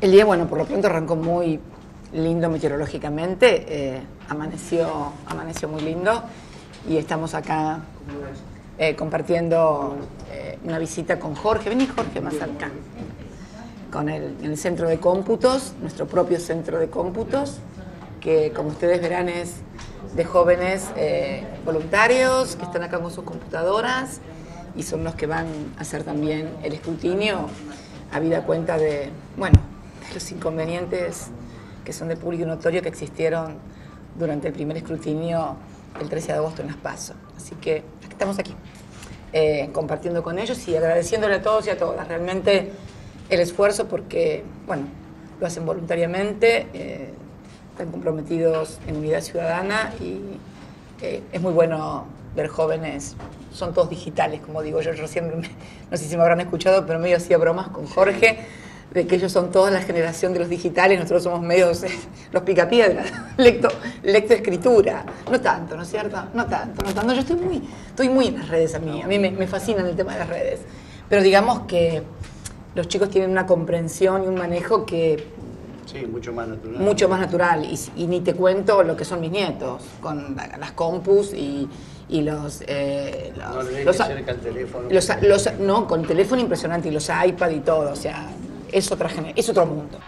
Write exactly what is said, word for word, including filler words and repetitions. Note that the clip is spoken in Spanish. El día, bueno, por lo pronto arrancó muy lindo meteorológicamente, eh, amaneció, amaneció muy lindo y estamos acá eh, compartiendo eh, una visita con Jorge. Vení, Jorge, más acá. Con el, el centro de cómputos, nuestro propio centro de cómputos, que como ustedes verán es de jóvenes eh, voluntarios que están acá con sus computadoras y son los que van a hacer también el escrutinio habida cuenta de, bueno, los inconvenientes que son de público notorio que existieron durante el primer escrutinio el trece de agosto en las PASO. Así que estamos aquí, eh, compartiendo con ellos y agradeciéndole a todos y a todas realmente el esfuerzo porque, bueno, lo hacen voluntariamente, eh, están comprometidos en Unidad Ciudadana y eh, es muy bueno ver jóvenes, son todos digitales, como digo yo, yo siempre, me, no sé si me habrán escuchado, pero medio hacía bromas con Jorge, de que ellos son toda la generación de los digitales, nosotros somos medios los picapiedras, lecto, lectoescritura, no tanto, ¿no es cierto? No tanto, no tanto, yo estoy muy, estoy muy en las redes a mí, a mí me, me fascinan el tema de las redes, pero digamos que los chicos tienen una comprensión y un manejo que... Sí, mucho más natural. Mucho más natural, y, y ni te cuento lo que son mis nietos, con las compus y... y los, eh, los, no le los, cerca el teléfono. Los, los, no, con el teléfono impresionante y los iPad y todo, o sea, es otra, es otro mundo.